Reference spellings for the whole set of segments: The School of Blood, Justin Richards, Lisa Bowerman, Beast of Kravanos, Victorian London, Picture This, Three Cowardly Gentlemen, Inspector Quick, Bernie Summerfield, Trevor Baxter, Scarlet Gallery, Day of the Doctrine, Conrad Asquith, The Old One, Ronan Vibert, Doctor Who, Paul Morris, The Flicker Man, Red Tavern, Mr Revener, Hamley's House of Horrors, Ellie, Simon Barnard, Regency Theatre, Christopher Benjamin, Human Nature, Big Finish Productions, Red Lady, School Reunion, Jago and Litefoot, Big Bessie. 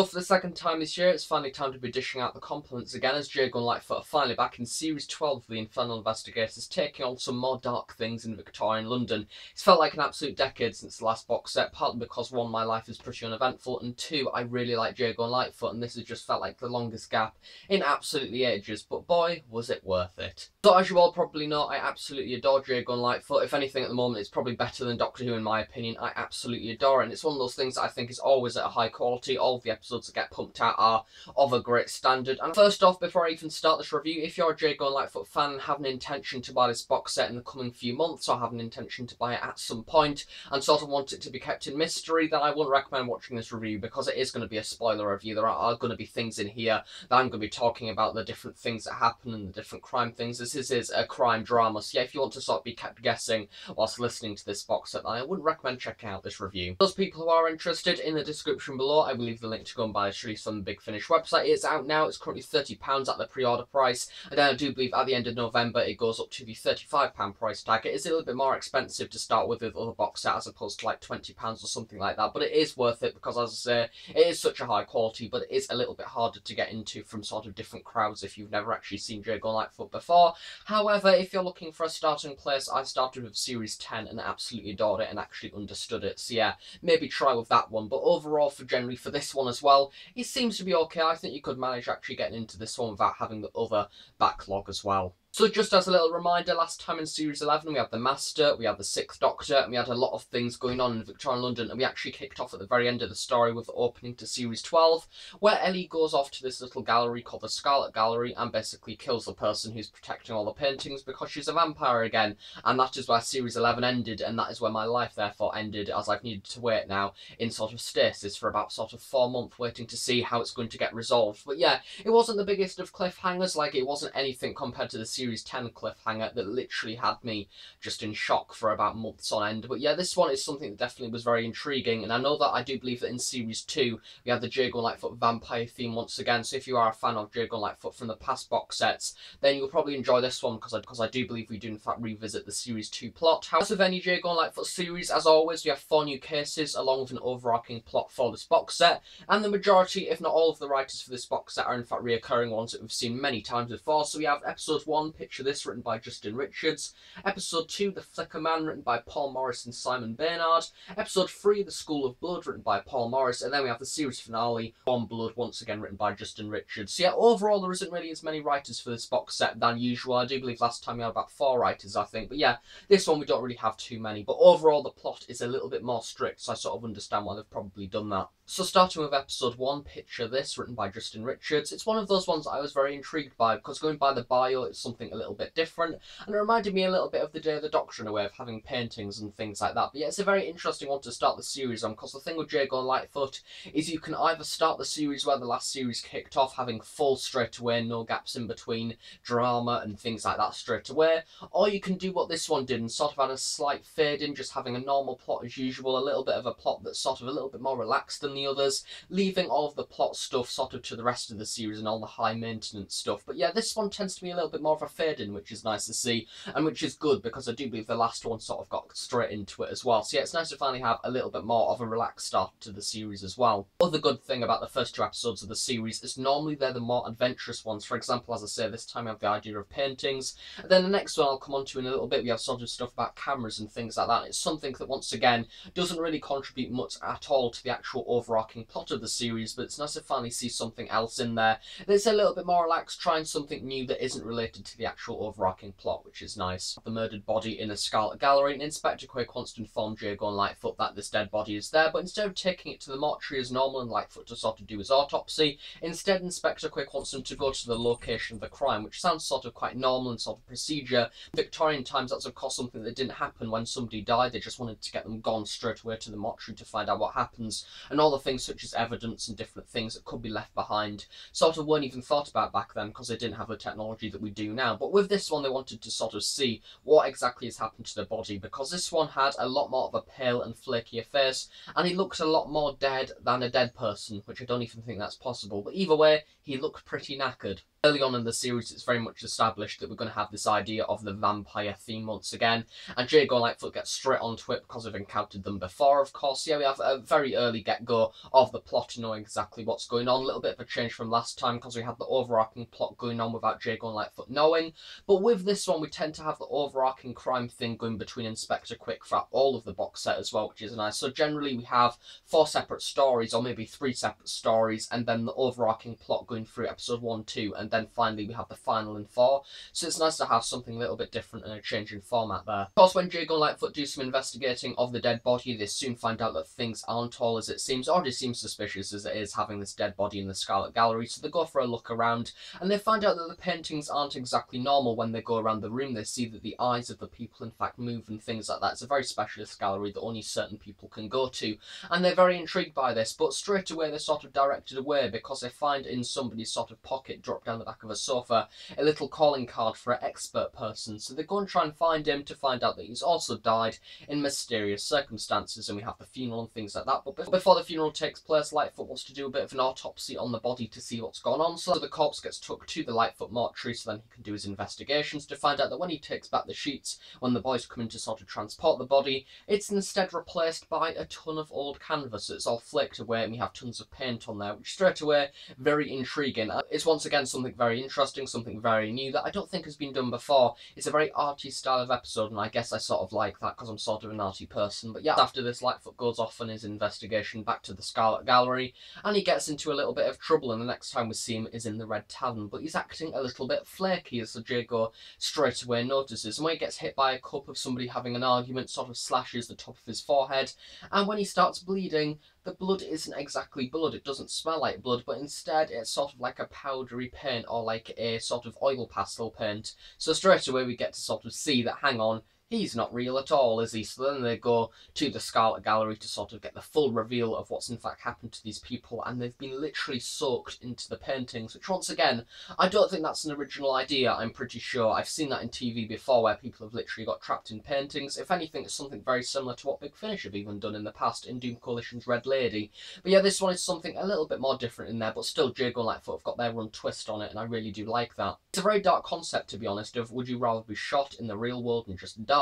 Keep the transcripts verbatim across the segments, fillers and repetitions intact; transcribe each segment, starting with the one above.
So for the second time this year, it's finally time to be dishing out the compliments again, as Jago and Litefoot are finally back in series twelve of the Infernal Investigators, taking on some more dark things in Victorian London. It's felt like an absolute decade since the last box set, partly because one, my life is pretty uneventful, and two, I really like Jago and Litefoot, and this has just felt like the longest gap in absolutely ages, but boy, was it worth it. So as you all probably know, I absolutely adore Jago and Litefoot. If anything at the moment, it's probably better than Doctor Who in my opinion. I absolutely adore it, and it's one of those things that I think is always at a high quality. All of the episodes that get pumped out are of a great standard. And first off, before I even start this review, if you're a Jago and Litefoot fan and have an intention to buy this box set in the coming few months, or have an intention to buy it at some point and sort of want it to be kept in mystery, then I wouldn't recommend watching this review, because it is going to be a spoiler review. There are going to be things in here that I'm going to be talking about, the different things that happen and the different crime things. This is, is a crime drama, so yeah, if you want to sort of be kept guessing whilst listening to this box set, then I wouldn't recommend checking out this review. For those people who are interested, in the description below I will leave the link to go and buy this release on the Big Finish website. It's out now. It's currently thirty pounds at the pre-order price, and then I do believe at the end of November it goes up to the thirty-five pound price tag. It is a little bit more expensive to start with with other box set as opposed to like twenty pounds or something like that, but it is worth it because, as I say, it is such a high quality, but it is a little bit harder to get into from sort of different crowds if you've never actually seen Jago and Litefoot before. However, if you're looking for a starting place, I started with series ten and absolutely adored it and actually understood it, so yeah, maybe try with that one. But overall, for generally for this one as well, it seems to be okay. I think you could manage actually getting into this one without having the other backlog as well. So just as a little reminder, last time in series eleven we had the Master, we had the Sixth Doctor, and we had a lot of things going on in Victorian London, and we actually kicked off at the very end of the story with the opening to series twelve, where Ellie goes off to this little gallery called the Scarlet Gallery and basically kills the person who's protecting all the paintings because she's a vampire again. And that is where series eleven ended, and that is where my life therefore ended, as I've needed to wait now in sort of stasis for about sort of four months waiting to see how it's going to get resolved. But yeah, it wasn't the biggest of cliffhangers, like it wasn't anything compared to the series ten cliffhanger that literally had me just in shock for about months on end. But yeah, this one is something that definitely was very intriguing, and I know that I do believe that in series two we had the Jago and Litefoot vampire theme once again, so if you are a fan of Jago and Litefoot from the past box sets, then you'll probably enjoy this one, because I, because I do believe we do in fact revisit the series two plot. However, as with any Jago and Litefoot series, as always, we have four new cases along with an overarching plot for this box set, and the majority, if not all of the writers for this box set are in fact reoccurring ones that we've seen many times before. So we have episode one, Picture This, written by Justin Richards. Episode two, The Flicker Man, written by Paul Morris and Simon Barnard. Episode three, The School of Blood, written by Paul Morris. And then we have the series finale, Born Blood, once again written by Justin Richards. So yeah, overall there isn't really as many writers for this box set than usual. I do believe last time we had about four writers, I think. But yeah, this one we don't really have too many. But overall the plot is a little bit more strict, so I sort of understand why they've probably done that. So starting with episode one, Picture This, written by Justin Richards, it's one of those ones I was very intrigued by, because going by the bio it's something a little bit different, and it reminded me a little bit of the Day of the Doctrine, a way of having paintings and things like that. But yeah, it's a very interesting one to start the series on, because the thing with Jago and Litefoot is you can either start the series where the last series kicked off, having full straight away, no gaps in between, drama and things like that straight away, or you can do what this one did and sort of had a slight fade in, just having a normal plot as usual, a little bit of a plot that's sort of a little bit more relaxed than the others, leaving all of the plot stuff sort of to the rest of the series and all the high maintenance stuff. But yeah, this one tends to be a little bit more of a fade in, which is nice to see, and which is good, because I do believe the last one sort of got straight into it as well. So yeah, it's nice to finally have a little bit more of a relaxed start to the series as well. Other good thing about the first two episodes of the series is normally they're the more adventurous ones. For example, as I say, this time I have the idea of paintings, and then the next one I'll come on to in a little bit, we have sort of stuff about cameras and things like that. It's something that once again doesn't really contribute much at all to the actual overall overarching plot of the series, but it's nice to finally see something else in there that's a little bit more relaxed, trying something new that isn't related to the actual overarching plot, which is nice. The murdered body in a Scarlet Gallery, and Inspector Quick wants to inform Jago and Litefoot that this dead body is there, but instead of taking it to the mortuary as normal and Litefoot to sort of do his autopsy, instead Inspector Quick wants them to go to the location of the crime, which sounds sort of quite normal and sort of procedure. In Victorian times, that's of course something that didn't happen. When somebody died, they just wanted to get them gone straight away to the mortuary to find out what happens, and all the things such as evidence and different things that could be left behind sort of weren't even thought about back then, because they didn't have the technology that we do now. But with this one, they wanted to sort of see what exactly has happened to the body, because this one had a lot more of a pale and flakier face, and he looked a lot more dead than a dead person, which I don't even think that's possible. But either way, he looked pretty knackered. Early on in the series, it's very much established that we're going to have this idea of the vampire theme once again, and Jago and Litefoot get straight onto it because we've encountered them before, of course. Yeah, we have a very early get-go of the plot, knowing exactly what's going on. A little bit of a change from last time because we had the overarching plot going on without Jago and Litefoot knowing, but with this one we tend to have the overarching crime thing going between Inspector Quick throughout all of the box set as well, which is nice. So generally we have four separate stories, or maybe three separate stories, and then the overarching plot going through episode one, two, and then finally we have the final in four. So it's nice to have something a little bit different and a change in format there. Of course, when Jago and Litefoot do some investigating of the dead body, they soon find out that things aren't all as it seems, or it seems suspicious as it is, having this dead body in the Scarlet Gallery. So they go for a look around and they find out that the paintings aren't exactly normal. When they go around the room, they see that the eyes of the people in fact move and things like that. It's a very specialist gallery that only certain people can go to, and they're very intrigued by this, but straight away they're sort of directed away because they find in somebody's sort of pocket, dropped down the back of a sofa, a little calling card for an expert person. So they go and try and find him, to find out that he's also died in mysterious circumstances, and we have the funeral and things like that. But before the funeral takes place, Litefoot wants to do a bit of an autopsy on the body to see what's gone on, so the corpse gets took to the Litefoot mortuary so then he can do his investigations, to find out that when he takes back the sheets, when the boys come in to sort of transport the body, it's instead replaced by a ton of old canvas. It's all flaked away and we have tons of paint on there, which straight away, very intriguing. It's once again something very interesting, something very new that I don't think has been done before. It's a very arty style of episode, and I guess I sort of like that because I'm sort of an arty person. But yeah, after this, Litefoot goes off on his investigation back to the Scarlet Gallery, and he gets into a little bit of trouble, and the next time we see him is in the Red Tavern, but he's acting a little bit flaky, as Jago straight away notices. And when he gets hit by a cup of somebody having an argument, sort of slashes the top of his forehead, and when he starts bleeding, the blood isn't exactly blood. It doesn't smell like blood, but instead it's sort of like a powdery paint, or like a sort of oil pastel paint. So straight away we get to sort of see that, hang on, he's not real at all, is he? So then they go to the Scarlet Gallery to sort of get the full reveal of what's in fact happened to these people, and they've been literally soaked into the paintings, which once again, I don't think that's an original idea. I'm pretty sure I've seen that in T V before, where people have literally got trapped in paintings. If anything, it's something very similar to what Big Finish have even done in the past in Doom Coalition's Red Lady. But yeah, this one is something a little bit more different in there, but still Jago and Litefoot have got their own twist on it, and I really do like that. It's a very dark concept, to be honest, of would you rather be shot in the real world and just die,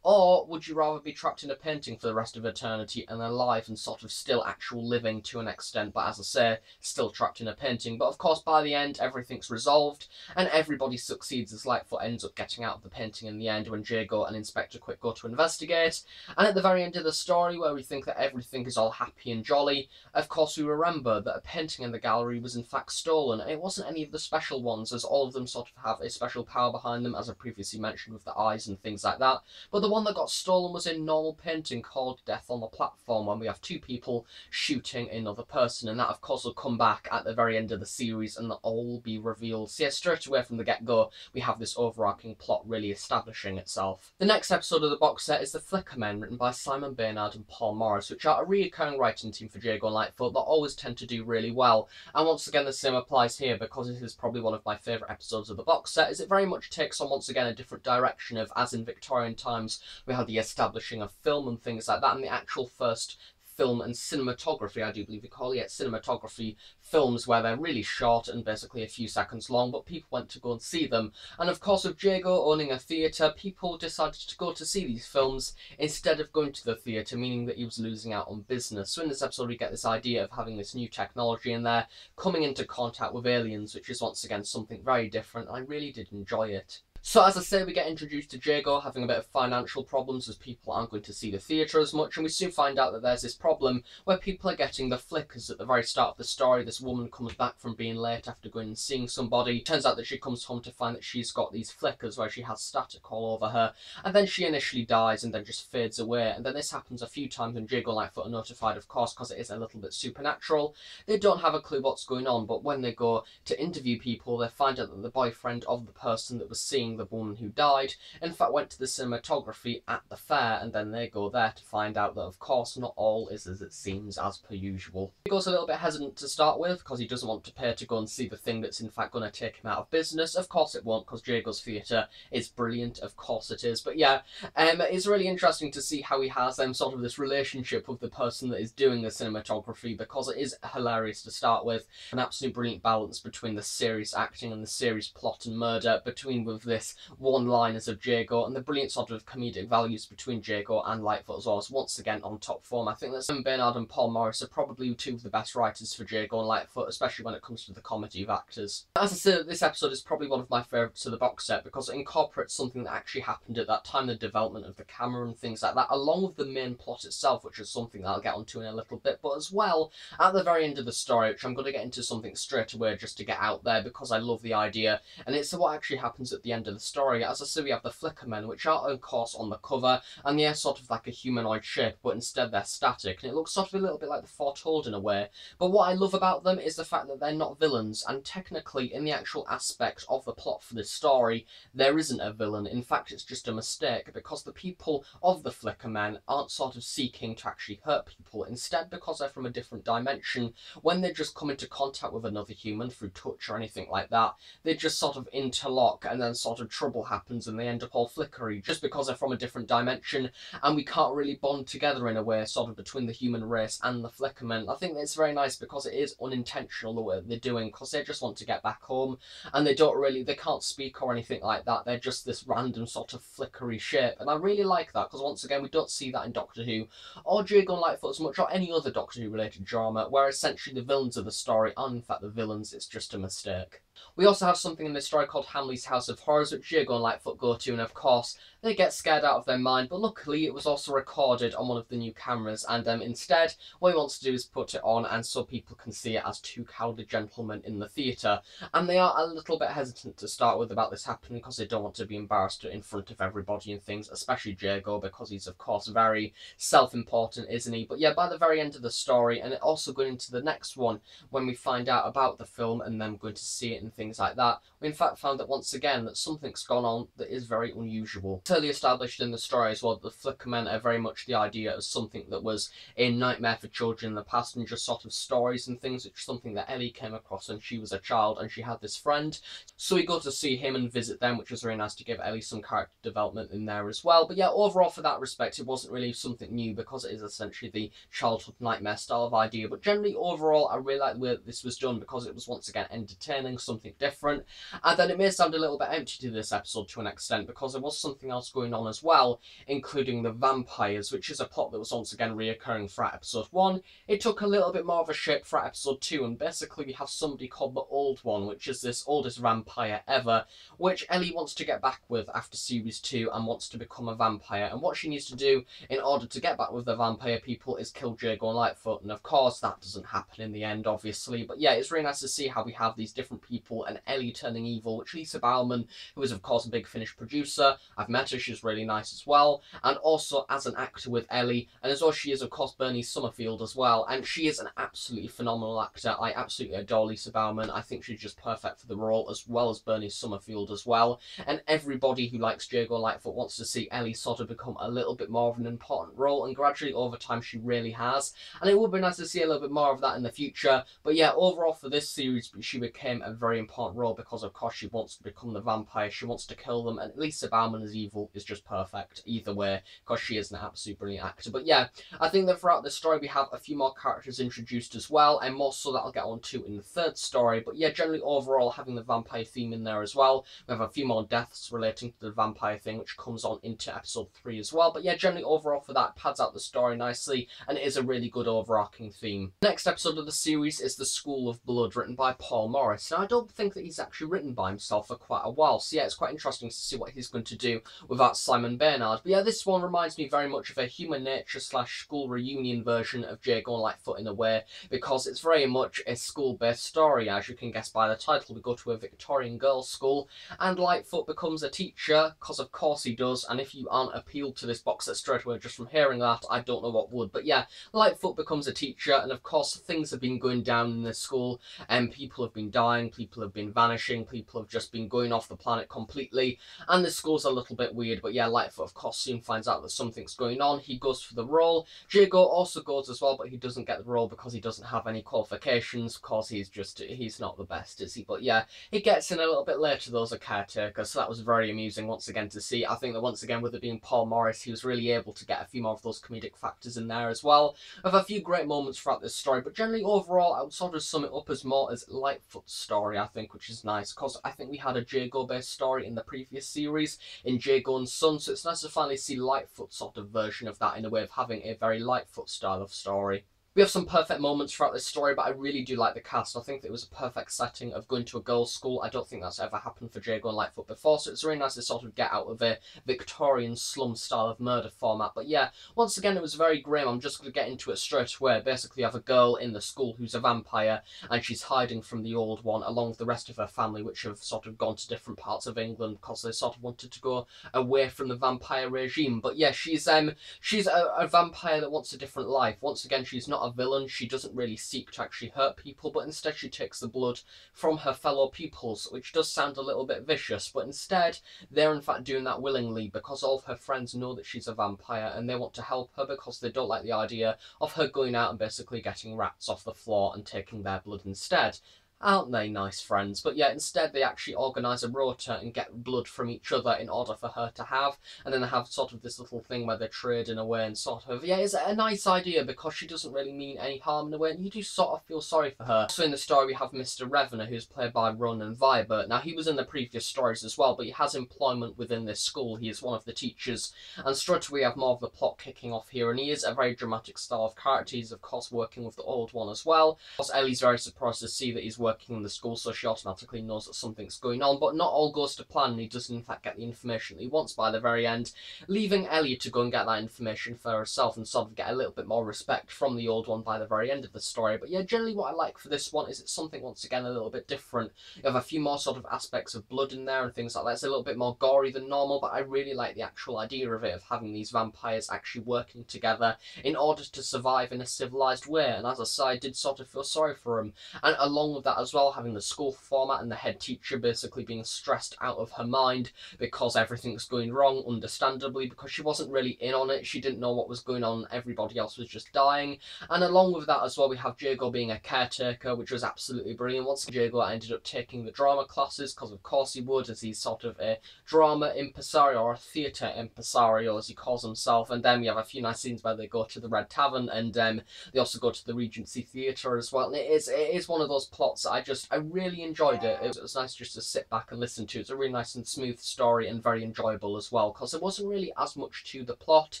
or would you rather be trapped in a painting for the rest of eternity and alive and sort of still actual living to an extent, but as I say, still trapped in a painting. But of course, by the end, everything's resolved and everybody succeeds, as Litefoot ends up getting out of the painting in the end when Jago and Inspector Quick go to investigate. And at the very end of the story, where we think that everything is all happy and jolly, of course we remember that a painting in the gallery was in fact stolen, and it wasn't any of the special ones, as all of them sort of have a special power behind them, as I previously mentioned with the eyes and things like that. But the one that got stolen was a normal painting called Death on the Platform, when we have two people shooting another person, and that of course will come back at the very end of the series and all will be revealed. So yeah, straight away from the get-go we have this overarching plot really establishing itself. The next episode of the box set is The Flicker Man, written by Simon Barnard and Paul Morris, which are a recurring writing team for Jago and Litefoot that always tend to do really well, and once again the same applies here, because this is probably one of my favourite episodes of the box set, as it very much takes on once again a different direction of, as in Victorian times we had the establishing of film and things like that, and the actual first film and cinematography, I do believe we call it cinematography, films where they're really short and basically a few seconds long, but people went to go and see them. And of course, with Jago owning a theatre, people decided to go to see these films instead of going to the theatre, meaning that he was losing out on business. So in this episode we get this idea of having this new technology in there, coming into contact with aliens, which is once again something very different, and I really did enjoy it. So as I say, we get introduced to Jago having a bit of financial problems, as people aren't going to see the theatre as much, and we soon find out that there's this problem where people are getting the flickers. At the very start of the story, this woman comes back from being late after going and seeing somebody. Turns out that she comes home to find that she's got these flickers where she has static all over her, and then she initially dies and then just fades away. And then this happens a few times, and Jago and Litefoot are notified, of course, because it is a little bit supernatural. They don't have a clue what's going on, but when they go to interview people, they find out that the boyfriend of the person that was seeing being the woman who died, in fact went to the cinematography at the fair, and then they go there to find out that of course not all is as it seems as per usual. He goes a little bit hesitant to start with because he doesn't want to pay to go and see the thing that's in fact going to take him out of business. Of course it won't, because Jago's theatre is brilliant, of course it is. But yeah, um, it's really interesting to see how he has um, sort of this relationship with the person that is doing the cinematography, because it is hilarious to start with. An absolute brilliant balance between the serious acting and the serious plot and murder, between with this one-liners of Jago and the brilliant sort of comedic values between Jago and Litefoot as well. So once again on top form. I think that Simon Barnard and Paul Morris are probably two of the best writers for Jago and Litefoot, especially when it comes to the comedy of actors. As I said, this episode is probably one of my favourites of the box set because it incorporates something that actually happened at that time, the development of the camera and things like that, along with the main plot itself, which is something that I'll get onto in a little bit, but as well at the very end of the story, which I'm going to get into something straight away just to get out there because I love the idea, and it's what actually happens at the end of the story. As I say, we have the Flicker Men, which are of course on the cover, and they're sort of like a humanoid shape, but instead they're static, and it looks sort of a little bit like the Foretold in a way. But what I love about them is the fact that they're not villains, and technically in the actual aspect of the plot for this story there isn't a villain. In fact it's just a mistake, because the people of the Flicker Men aren't sort of seeking to actually hurt people. Instead, because they're from a different dimension, when they just come into contact with another human through touch or anything like that, they just sort of interlock, and then sort of trouble happens and they end up all flickery just because they're from a different dimension, and we can't really bond together in a way sort of between the human race and the Flicker Men. I think that's very nice because it is unintentional the way they're doing, because they just want to get back home, and they don't really, they can't speak or anything like that, they're just this random sort of flickery shape, and I really like that because once again we don't see that in Doctor Who or Jago and Litefoot as much, or any other Doctor Who related drama, where essentially the villains of the story aren't in fact the villains, it's just a mistake. We also have something in this story called Hamley's House of Horrors, which Jago and Lightfoot go to, and of course they get scared out of their mind, but luckily it was also recorded on one of the new cameras, and um, instead what he wants to do is put it on and so people can see it as two cowardly gentlemen in the theatre, and they are a little bit hesitant to start with about this happening because they don't want to be embarrassed in front of everybody and things, especially Jago, because he's of course very self-important, isn't he? But yeah, by the very end of the story, and it also going into the next one when we find out about the film and them going to see it and things like that, we in fact found that once again that something's gone on that is very unusual. It's clearly established in the story as well that the Flicker Men are very much the idea of something that was a nightmare for children in the past, and just sort of stories and things, which is something that Ellie came across when she was a child, and she had this friend, so we go to see him and visit them, which was very nice to give Ellie some character development in there as well. But yeah, overall for that respect it wasn't really something new because it is essentially the childhood nightmare style of idea, but generally overall I really like the way that this was done because it was once again entertaining, something different. And then it may sound a little bit empty to this episode to an extent because there was something else going on as well, including the vampires, which is a plot that was once again reoccurring throughout episode one. It took a little bit more of a shape for episode two, and basically we have somebody called the Old One, which is this oldest vampire ever, which Ellie wants to get back with after series two and wants to become a vampire, and what she needs to do in order to get back with the vampire people is kill Jago and Lightfoot, and of course that doesn't happen in the end obviously. But yeah, it's really nice to see how we have these different people and Ellie turning evil, which Lisa Bowerman, who is of course a Big Finish producer, I've met her, she's really nice as well, and also as an actor with Ellie, and as well she is of course Bernie Summerfield as well, and she is an absolutely phenomenal actor. I absolutely adore Lisa Bowerman, I think she's just perfect for the role, as well as Bernie Summerfield as well, and everybody who likes Jago and Lightfoot wants to see Ellie sort of become a little bit more of an important role, and gradually over time she really has, and it would be nice to see a little bit more of that in the future. But yeah, overall for this series she became a very important role because of course she wants to become the vampire, she wants to kill them, and Lisa Bowerman as evil is just perfect either way because she is an absolute brilliant actor. But yeah, I think that throughout the story we have a few more characters introduced as well, and more so that I'll get on to in the third story. But yeah, generally overall having the vampire theme in there as well, we have a few more deaths relating to the vampire thing which comes on into episode three as well. But yeah, generally overall for that, pads out the story nicely and it is a really good overarching theme. The next episode of the series is The School of Blood, written by Paul Morris. Now I don't think that he's actually written by himself for quite a while, so yeah, it's quite interesting to see what he's going to do without Simon Barnard. But yeah, this one reminds me very much of a Human Nature slash School Reunion version of Jago and Lightfoot in a way, because it's very much a school-based story. As you can guess by the title, we go to a Victorian girls' school, and Lightfoot becomes a teacher, because of course he does, and if you aren't appealed to this box set straight away just from hearing that, I don't know what would. But yeah, Lightfoot becomes a teacher, and of course things have been going down in this school, and people have been dying, people people have been vanishing, people have just been going off the planet completely, and the school's a little bit weird. But yeah, Lightfoot of course soon finds out that something's going on. He goes for the role. Jago also goes as well, but he doesn't get the role because he doesn't have any qualifications, because he's just, he's not the best, is he? But yeah, he gets in a little bit later though as a caretaker, so that was very amusing once again to see. I think that once again with it being Paul Morris, he was really able to get a few more of those comedic factors in there as well. I've a few great moments throughout this story, but generally overall I would sort of sum it up as more as Lightfoot's story, I think, which is nice, because I think we had a Jago based story in the previous series in Jago and Sun, so it's nice to finally see Lightfoot's sort of version of that in a way of having a very Lightfoot style of story. We have some perfect moments throughout this story, but I really do like the cast. I think that it was a perfect setting of going to a girls' school. I don't think that's ever happened for Jago and Lightfoot before, so it's really nice to sort of get out of a Victorian slum style of murder format. But yeah, once again, it was very grim. I'm just going to get into it straight away. Basically, you have a girl in the school who's a vampire, and she's hiding from the Old One along with the rest of her family, which have sort of gone to different parts of England because they sort of wanted to go away from the vampire regime. But yeah, she's um she's a, a vampire that wants a different life. Once again, she's not a villain. She doesn't really seek to actually hurt people, but instead she takes the blood from her fellow pupils, which does sound a little bit vicious, but instead they're in fact doing that willingly because all of her friends know that she's a vampire and they want to help her because they don't like the idea of her going out and basically getting rats off the floor and taking their blood instead. Aren't they nice friends? But yeah, instead they actually organise a rota and get blood from each other in order for her to have, and then they have sort of this little thing where they trade in a way, and sort of, yeah, it's a nice idea because she doesn't really mean any harm in a way, and you do sort of feel sorry for her. So in the story we have Mr Revener, who's played by Ronan Vibert. Now he was in the previous stories as well, but he has employment within this school. He is one of the teachers, and straight away we have more of the plot kicking off here, and he is a very dramatic style of character. He's of course working with the Old One as well. Of course Ellie's very surprised to see that he's working working in the school, so she automatically knows that something's going on, but not all goes to plan, and he doesn't in fact get the information that he wants by the very end, leaving Ellie to go and get that information for herself and sort of get a little bit more respect from the Old One by the very end of the story. But yeah, generally what I like for this one is it's something once again a little bit different. You have a few more sort of aspects of blood in there and things like that. It's a little bit more gory than normal, but I really like the actual idea of it, of having these vampires actually working together in order to survive in a civilised way, and as I say, I did sort of feel sorry for him. And along with that as well, having the school format and the head teacher basically being stressed out of her mind because everything's going wrong, understandably, because she wasn't really in on it. She didn't know what was going on. Everybody else was just dying. And along with that as well, we have Jago being a caretaker, which was absolutely brilliant. Once Jago ended up taking the drama classes, because of course he would, as he's sort of a drama impresario, or a theatre impresario as he calls himself. And then we have a few nice scenes where they go to the Red Tavern, and um, they also go to the Regency Theatre as well. And it is, it is one of those plots I just, I really enjoyed it. It was, it was nice just to sit back and listen to. It's a really nice and smooth story and very enjoyable as well, because there wasn't really as much to the plot.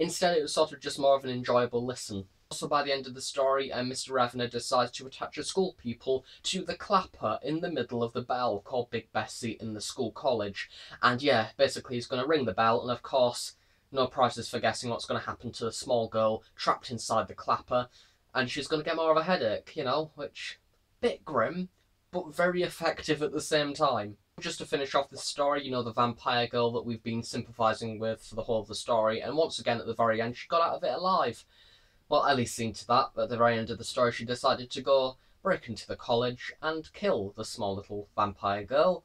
Instead, it was sort of just more of an enjoyable listen. Also, by the end of the story, um, Mister Revener decides to attach a school pupil to the clapper in the middle of the bell called Big Bessie in the school college. And yeah, basically he's going to ring the bell, and of course, no prizes for guessing what's going to happen to the small girl trapped inside the clapper, and she's going to get more of a headache, you know, which... bit grim, but very effective at the same time. Just to finish off this story, you know, the vampire girl that we've been sympathising with for the whole of the story, and once again at the very end she got out of it alive. Well, Ellie seen to that, but at the very end of the story she decided to go break into the college and kill the small little vampire girl,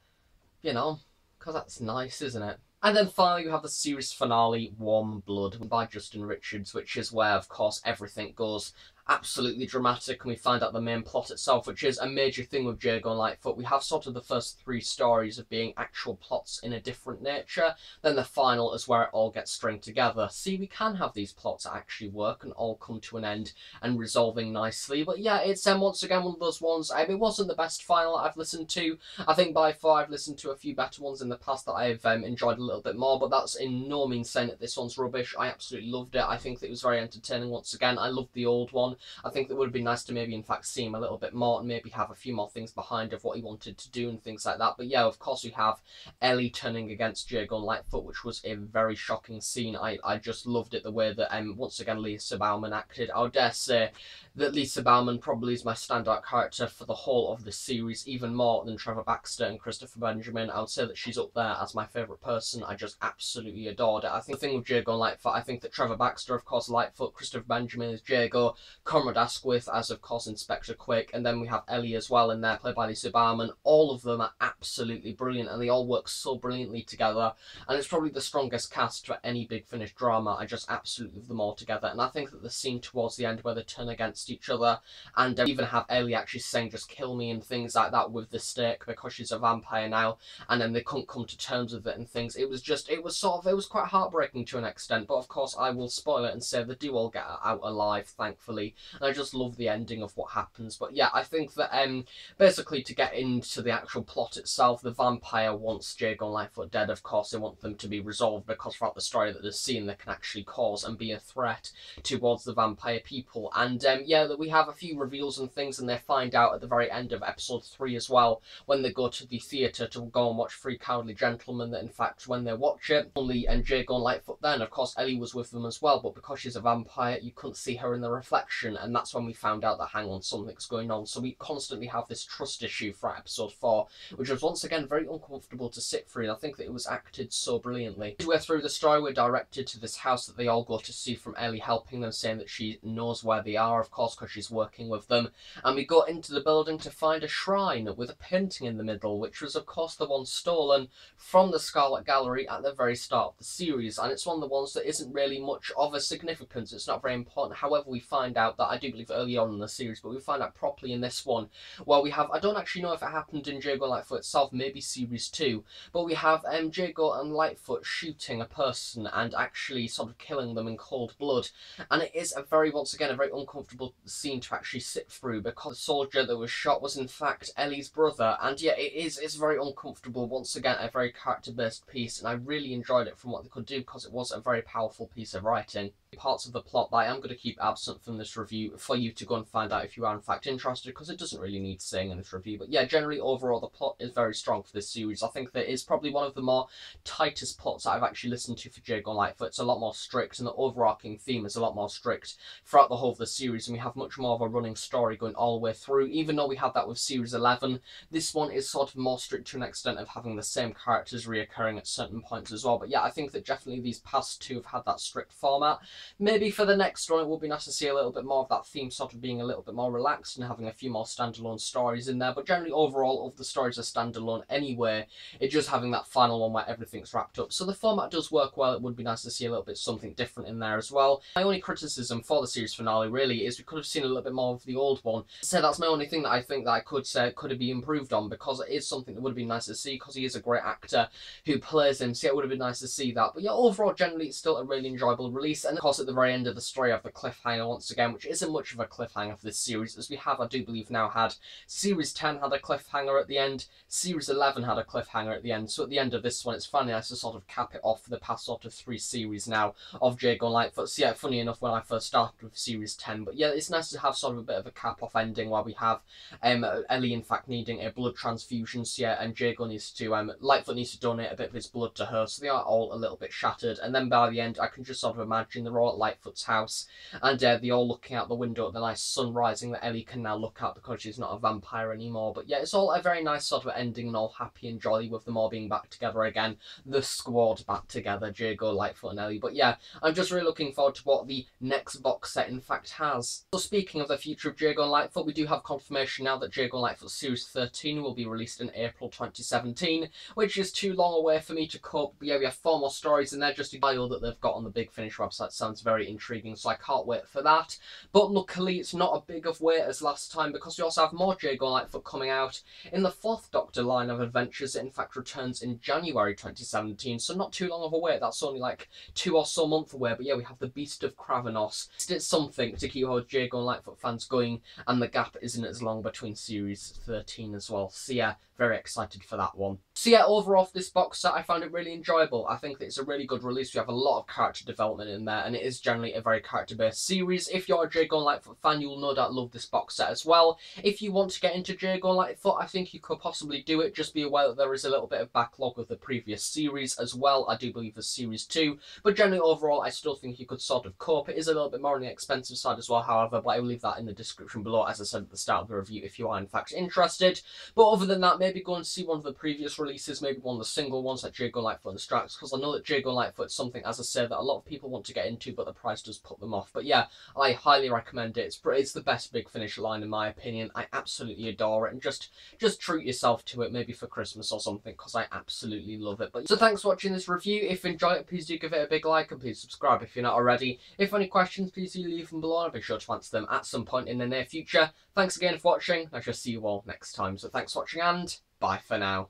you know, because that's nice, isn't it? And then finally we have the series finale, Born Blood, by Justin Richards, which is where of course everything goes absolutely dramatic, and we find out the main plot itself, which is a major thing with Jago and Lightfoot. We have sort of the first three stories of being actual plots in a different nature, then the final is where it all gets stringed together. See, we can have these plots that actually work and all come to an end and resolving nicely. But yeah, it's um, once again one of those ones, um, it wasn't the best final I've listened to. I think by far I've listened to a few better ones in the past that I've um, enjoyed a little bit more, but that's in no means saying that this one's rubbish. I absolutely loved it. I think that it was very entertaining once again. I loved the Old One. I think that it would have been nice to maybe in fact see him a little bit more and maybe have a few more things behind of what he wanted to do and things like that. But yeah, of course we have Ellie turning against Jago and Lightfoot, which was a very shocking scene. I, I just loved it, the way that um, once again Lisa Bowerman acted. I dare say that Lisa Bowerman probably is my standout character for the whole of the series, even more than Trevor Baxter and Christopher Benjamin. I would say that she's up there as my favourite person. I just absolutely adored it. I think the thing with Jago and Lightfoot, I think that Trevor Baxter, of course Lightfoot, Christopher Benjamin is Jago, Conrad Asquith as, of course, Inspector Quick, and then we have Ellie as well in there, played by Lisa Bowerman. All of them are absolutely brilliant, and they all work so brilliantly together, and it's probably the strongest cast for any Big Finish drama. I just absolutely love them all together, and I think that the scene towards the end where they turn against each other, and uh, even have Ellie actually saying, just kill me, and things like that with the stake, because she's a vampire now, and then they couldn't come to terms with it and things. It was just, it was sort of, it was quite heartbreaking to an extent, but of course I will spoil it and say they do all get out alive, thankfully. And I just love the ending of what happens. But yeah, I think that um, basically, to get into the actual plot itself, the vampire wants Jago and Litefoot dead, of course. They want them to be resolved, because throughout the story that they've seen, they can actually cause and be a threat towards the vampire people. And um, yeah, that we have a few reveals and things, and they find out at the very end of episode three as well, when they go to the theatre to go and watch Three Cowardly Gentlemen, that in fact, when they watch it, only and Jago and Litefoot then, of course, Ellie was with them as well, but because she's a vampire, you couldn't see her in the reflection, and that's when we found out that, hang on, something's going on. So we constantly have this trust issue for episode four, which was once again very uncomfortable to sit through, and I think that it was acted so brilliantly. Midway through the story, we're directed to this house that they all go to see from Ellie helping them, saying that she knows where they are, of course, because she's working with them, and we go into the building to find a shrine with a painting in the middle, which was, of course, the one stolen from the Scarlet Gallery at the very start of the series, and it's one of the ones that isn't really much of a significance. It's not very important. However, we find out that, I do believe early on in the series, but we find out properly in this one, where we have, I don't actually know if it happened in Jago and Litefoot itself, maybe series two, but we have um, Jago and Litefoot shooting a person and actually sort of killing them in cold blood, and it is a very, once again, a very uncomfortable scene to actually sit through, because the soldier that was shot was in fact Ellie's brother, and yeah, it is, it's very uncomfortable, once again, a very character-based piece, and I really enjoyed it from what they could do, because it was a very powerful piece of writing. Parts of the plot that I am going to keep absent from this review for you to go and find out if you are in fact interested, because it doesn't really need saying in this review. But yeah, generally overall the plot is very strong for this series. I think that it's probably one of the more tightest plots that I've actually listened to for Jago and Litefoot. It's a lot more strict, and the overarching theme is a lot more strict throughout the whole of the series, and we have much more of a running story going all the way through. Even though we had that with series eleven, this one is sort of more strict to an extent of having the same characters reoccurring at certain points as well. But yeah, I think that definitely these past two have had that strict format. Maybe for the next one, it would be nice to see a little bit more of that theme sort of being a little bit more relaxed and having a few more standalone stories in there. But generally, overall, of the stories are standalone anyway. It's just having that final one where everything's wrapped up. So the format does work well. It would be nice to see a little bit something different in there as well. My only criticism for the series finale really is we could have seen a little bit more of the old one. So that's my only thing that I think that I could say could have been improved on, because it is something that would have been nice to see, because he is a great actor who plays him. So yeah, it would have been nice to see that. But yeah, overall, generally, it's still a really enjoyable release. And of course, at the very end of the story, I have the cliffhanger once again, which isn't much of a cliffhanger for this series, as we have, I do believe now, had series ten had a cliffhanger at the end, series eleven had a cliffhanger at the end. So at the end of this one, it's funny, nice to sort of cap it off for the past sort of three series now of Jago and Litefoot. So yeah, funny enough, when I first started with series ten, but yeah, it's nice to have sort of a bit of a cap off ending where we have um, Ellie in fact needing a blood transfusion. So yeah, and Jago needs to, um, Litefoot needs to donate a bit of his blood to her, so they are all a little bit shattered. And then by the end, I can just sort of imagine the they're all at Lightfoot's house, and uh, they're all looking out the window at the nice sun rising that Ellie can now look at, because she's not a vampire anymore. But yeah, it's all a very nice sort of ending, and all happy and jolly with them all being back together again. The squad back together, Jago, Litefoot and Ellie. But yeah, I'm just really looking forward to what the next box set in fact has. So speaking of the future of Jago and Litefoot, we do have confirmation now that Jago and Litefoot Series thirteen will be released in April twenty seventeen, which is too long away for me to cope. But yeah, we have four more stories in there just to buy all that they've got on the Big Finish website. Sounds very intriguing, so I can't wait for that. But luckily, it's not a big of wait as last time, because we also have more Jago and Litefoot coming out in the fourth Doctor line of adventures. It in fact returns in January twenty seventeen, so not too long of a wait. That's only like two or so month away. But yeah, we have the Beast of Kravanos. It's something to keep all Jago and Litefoot fans going, and the gap isn't as long between series thirteen as well. So yeah, very excited for that one. So yeah, overall this box set, I found it really enjoyable. I think that it's a really good release. We have a lot of character development in there, and it is generally a very character-based series. If you're a Jago and Litefoot fan, you'll no doubt love this box set as well. If you want to get into Jago and Litefoot, I think you could possibly do it. Just be aware that there is a little bit of backlog of the previous series as well. I do believe the series two, but generally overall, I still think you could sort of cope. It is a little bit more on the expensive side as well, however, but I will leave that in the description below, as I said at the start of the review, if you are in fact interested. But other than that, maybe maybe go and see one of the previous releases, maybe one of the single ones like Jago and Litefoot and Strax, because I know that Jago and Litefoot is something, as I said, that a lot of people want to get into, but the price does put them off. But yeah, I highly recommend it. It's, it's the best Big Finish line in my opinion. I absolutely adore it, and just, just treat yourself to it, maybe for Christmas or something, because I absolutely love it. But so thanks for watching this review. If you enjoyed it, please do give it a big like, and please subscribe if you're not already. If you have any questions, please do leave them below, and I'll be sure to answer them at some point in the near future. Thanks again for watching. I shall see you all next time. So thanks for watching, and bye for now.